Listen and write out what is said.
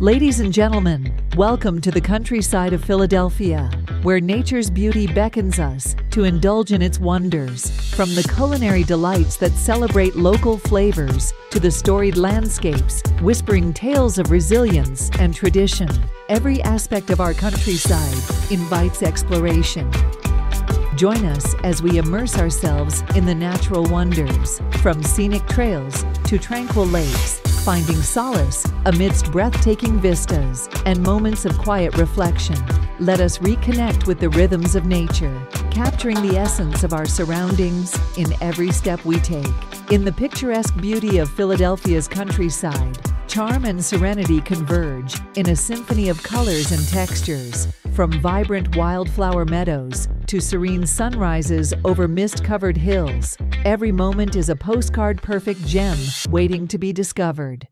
Ladies and gentlemen, welcome to the countryside of Philadelphia, where nature's beauty beckons us to indulge in its wonders. From the culinary delights that celebrate local flavors to the storied landscapes, whispering tales of resilience and tradition, every aspect of our countryside invites exploration. Join us as we immerse ourselves in the natural wonders, from scenic trails to tranquil lakes, finding solace amidst breathtaking vistas and moments of quiet reflection. Let us reconnect with the rhythms of nature, capturing the essence of our surroundings in every step we take. In the picturesque beauty of Philadelphia's countryside, charm and serenity converge in a symphony of colors and textures. From vibrant wildflower meadows to serene sunrises over mist-covered hills, every moment is a postcard-perfect gem waiting to be discovered.